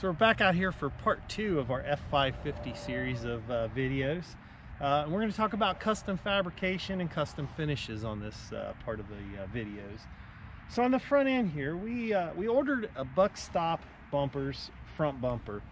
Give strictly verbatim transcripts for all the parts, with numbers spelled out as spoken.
So we're back out here for part two of our F five fifty series of uh, videos. Uh, and we're going to talk about custom fabrication and custom finishes on this uh, part of the uh, videos. So on the front end here, we, uh, we ordered a Buckstop Bumpers front bumper.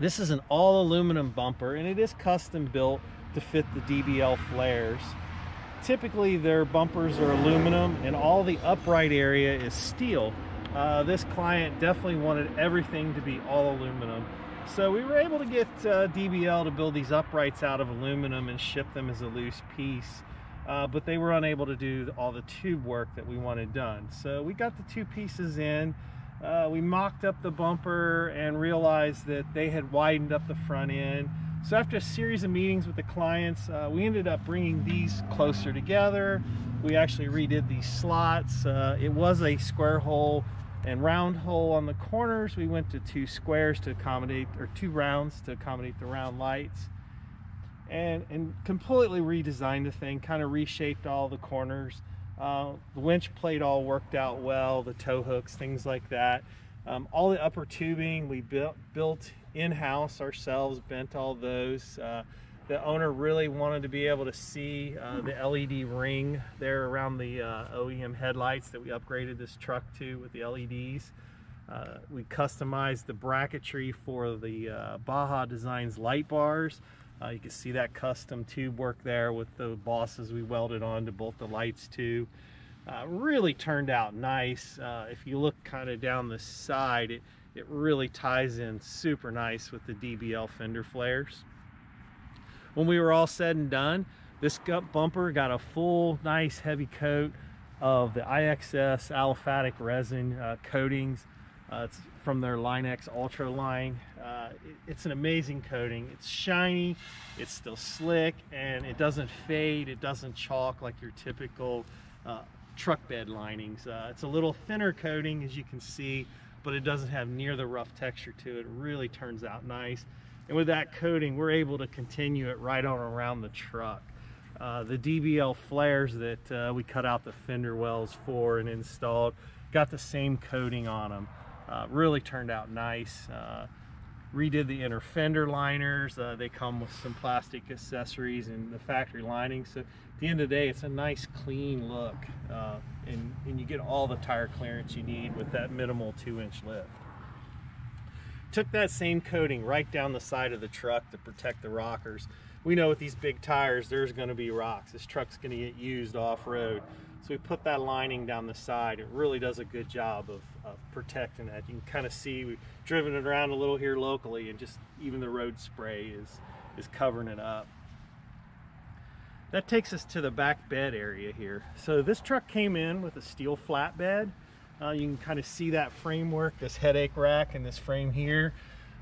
This is an all aluminum bumper, and it is custom built to fit the D B L flares. Typically their bumpers are aluminum and all the upright area is steel. Uh, this client definitely wanted everything to be all aluminum. So we were able to get uh, D B L to build these uprights out of aluminum and ship them as a loose piece. Uh, but they were unable to do all the tube work that we wanted done. So we got the two pieces in. Uh, we mocked up the bumper and realized that they had widened up the front end. So after a series of meetings with the clients, uh, we ended up bringing these closer together. We actually redid these slots. Uh, it was a square hole and round hole on the corners. We went to two squares to accommodate, or two rounds to accommodate the round lights. And, and completely redesigned the thing, kind of reshaped all the corners. Uh, the winch plate all worked out well, the tow hooks, things like that. Um, all the upper tubing we built, built in-house ourselves, bent all those. Uh, the owner really wanted to be able to see uh, the L E D ring there around the uh, O E M headlights that we upgraded this truck to with the L E Ds. Uh, we customized the bracketry for the uh, Baja Designs light bars. Uh, you can see that custom tube work there with the bosses we welded on to bolt the lights to. Uh, really turned out nice. Uh, if you look kind of down the side, it, it really ties in super nice with the D B L fender flares. When we were all said and done, this bumper got a full, nice, heavy coat of the I X S aliphatic resin uh, coatings. Uh, it's from their Line-X Ultra line. Uh, it, it's an amazing coating. It's shiny, it's still slick, and it doesn't fade, it doesn't chalk like your typical uh, truck bed linings. Uh, it's a little thinner coating, as you can see, but it doesn't have near the rough texture to it. It really turns out nice. And with that coating, we're able to continue it right on around the truck. Uh, the D B L flares that uh, we cut out the fender wells for and installed got the same coating on them. Uh, really turned out nice. Uh, redid the inner fender liners. Uh, they come with some plastic accessories and the factory lining. So at the end of the day, it's a nice clean look. Uh, and, and you get all the tire clearance you need with that minimal two inch lift. Took that same coating right down the side of the truck to protect the rockers. We know with these big tires, there's gonna be rocks. This truck's gonna get used off-road. So we put that lining down the side. It really does a good job of, of protecting that. You can kind of see we've driven it around a little here locally, and just even the road spray is, is covering it up. That takes us to the back bed area here. So this truck came in with a steel flatbed. Uh, you can kind of see that framework, this headache rack and this frame here.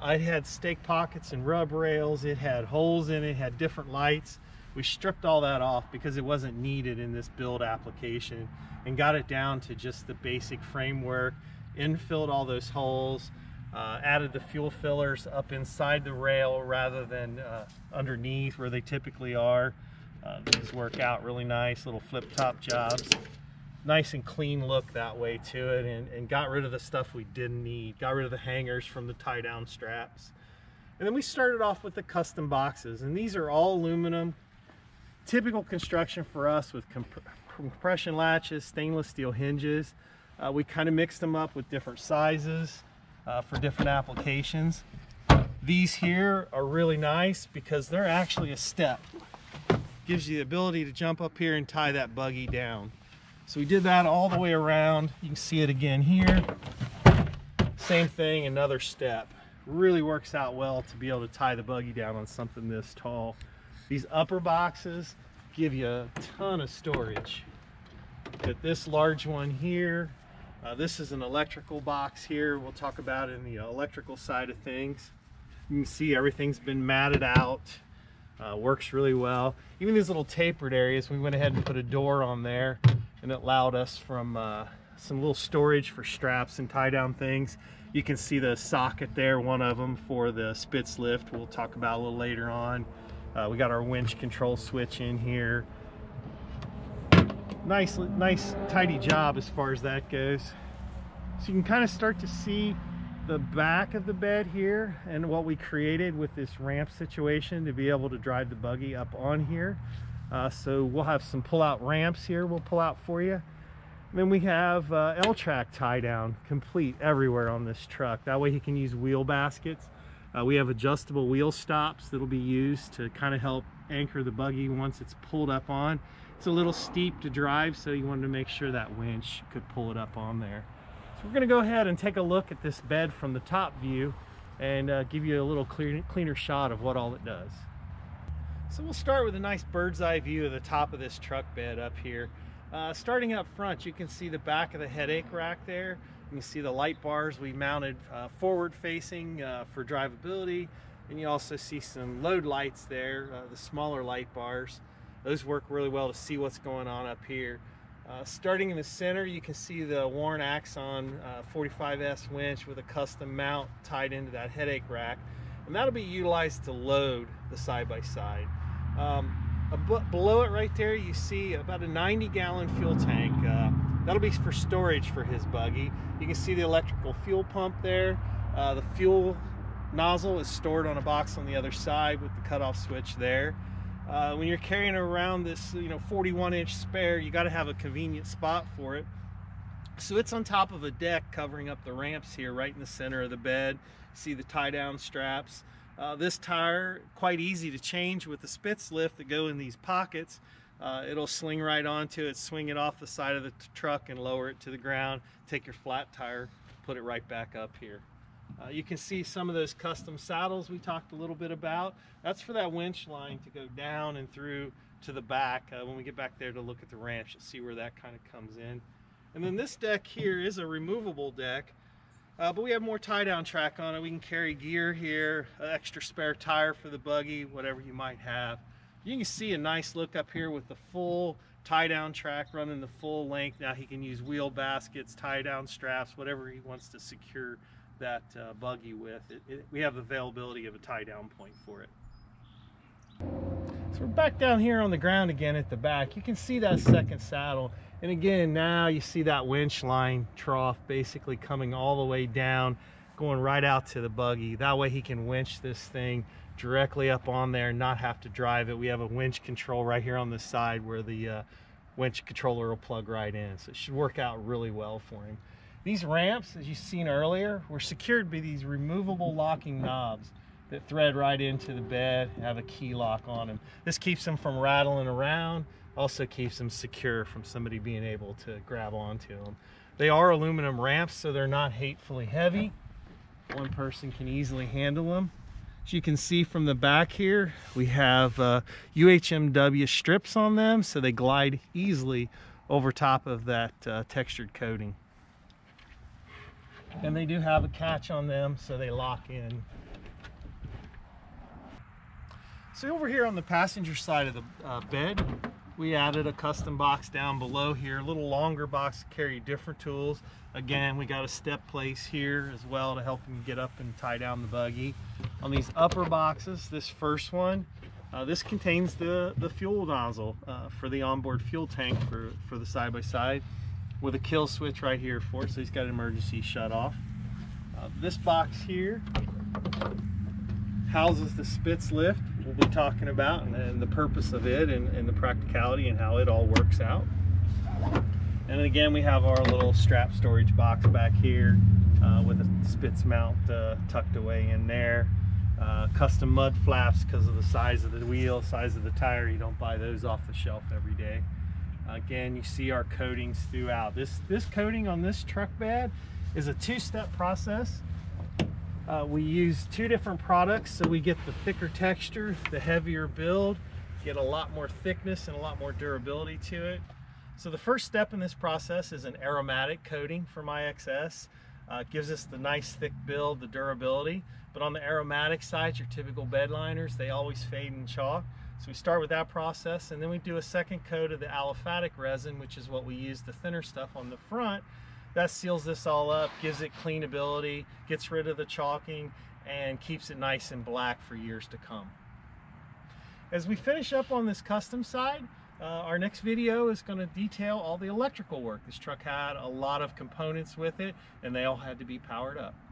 I had stake pockets and rub rails. It had holes in it, it had different lights. We stripped all that off because it wasn't needed in this build application and got it down to just the basic framework, infilled all those holes, uh, added the fuel fillers up inside the rail rather than uh, underneath where they typically are. Uh, these work out really nice, little flip top jobs. Nice and clean look that way to it, and, and got rid of the stuff we didn't need. Got rid of the hangers from the tie down straps. And then we started off with the custom boxes, and these are all aluminum. Typical construction for us with comp compression latches, stainless steel hinges. Uh, we kind of mixed them up with different sizes uh, for different applications. These here are really nice because they're actually a step. Gives you the ability to jump up here and tie that buggy down. So we did that all the way around. You can see it again here. Same thing, another step. Really works out well to be able to tie the buggy down on something this tall. These upper boxes give you a ton of storage. Got this large one here. Uh, this is an electrical box here. We'll talk about it in the electrical side of things. You can see everything's been matted out. Uh, works really well. Even these little tapered areas, we went ahead and put a door on there. And it allowed us from uh, some little storage for straps and tie down things. You can see the socket there, one of them for the Spitzlift, we'll talk about a little later on. Uh, we got our winch control switch in here. Nice, nice tidy job as far as that goes. So you can kind of start to see the back of the bed here and what we created with this ramp situation to be able to drive the buggy up on here. Uh, so we'll have some pull-out ramps here we'll pull out for you. And then we have uh, L-Track tie-down complete everywhere on this truck. That way he can use wheel baskets. Uh, we have adjustable wheel stops that'll be used to kind of help anchor the buggy once it's pulled up on. It's a little steep to drive, so you wanted to make sure that winch could pull it up on there. So we're going to go ahead and take a look at this bed from the top view and uh, give you a little clear, cleaner shot of what all it does. So we'll start with a nice bird's eye view of the top of this truck bed up here. Uh, starting up front, you can see the back of the headache rack there. You can see the light bars we mounted uh, forward facing uh, for drivability, and you also see some load lights there, uh, the smaller light bars. Those work really well to see what's going on up here. Uh, starting in the center, you can see the Warn Axon uh, forty-five S winch with a custom mount tied into that headache rack, and that'll be utilized to load the side-by-side. -side. Um, below it right there, you see about a ninety gallon fuel tank. Uh, That'll be for storage for his buggy. You can see the electrical fuel pump there. Uh, the fuel nozzle is stored on a box on the other side with the cutoff switch there. Uh, when you're carrying around this, you know, forty-one inch spare, you got to have a convenient spot for it. So it's on top of a deck covering up the ramps here, right in the center of the bed. See the tie-down straps. Uh, this tire, quite easy to change with the Spitzlift that go in these pockets. Uh, it'll sling right onto it, swing it off the side of the truck and lower it to the ground, take your flat tire, put it right back up here. Uh, you can see some of those custom saddles we talked a little bit about. That's for that winch line to go down and through to the back. Uh, when we get back there to look at the ramps, you'll see where that kind of comes in. And then this deck here is a removable deck, uh, but we have more tie-down track on it. We can carry gear here, an extra spare tire for the buggy, whatever you might have. You can see a nice look up here with the full tie-down track running the full length. Now he can use wheel baskets, tie-down straps, whatever he wants to secure that uh, buggy with. It, it, we have availability of a tie-down point for it. So we're back down here on the ground again at the back. You can see that second saddle. And again, now you see that winch line trough basically coming all the way down, going right out to the buggy. That way he can winch this thing directly up on there and not have to drive it. We have a winch control right here on the side where the uh, winch controller will plug right in. So it should work out really well for him. These ramps, as you've seen earlier, were secured by these removable locking knobs that thread right into the bed and have a key lock on them. This keeps them from rattling around, also keeps them secure from somebody being able to grab onto them. They are aluminum ramps, so they're not hatefully heavy. One person can easily handle them. As you can see from the back here, we have uh, U H M W strips on them, so they glide easily over top of that uh, textured coating. And they do have a catch on them, so they lock in. So over here on the passenger side of the uh, bed, we added a custom box down below here, a little longer box to carry different tools. Again, we got a step place here as well to help him get up and tie down the buggy. On these upper boxes, this first one, uh, this contains the, the fuel nozzle uh, for the onboard fuel tank for, for the side-by-side -side, with a kill switch right here for it, so he's got an emergency shutoff. Uh, this box here houses the Spitzlift we'll be talking about and, and the purpose of it and, and the practicality and how it all works out. And again, we have our little strap storage box back here uh, with a Spitz mount uh, tucked away in there. Uh, custom mud flaps because of the size of the wheel, size of the tire. You don't buy those off the shelf every day. Again, you see our coatings throughout. This, this coating on this truck bed is a two-step process. Uh, we use two different products, so we get the thicker texture, the heavier build, get a lot more thickness and a lot more durability to it. So the first step in this process is an aromatic coating from I X S. Uh, it gives us the nice thick build, the durability. But on the aromatic side, your typical bed liners, they always fade and chalk. So we start with that process, and then we do a second coat of the aliphatic resin, which is what we use, the thinner stuff on the front. That seals this all up, gives it cleanability, gets rid of the chalking, and keeps it nice and black for years to come. As we finish up on this custom side, uh, our next video is going to detail all the electrical work. This truck had a lot of components with it, and they all had to be powered up.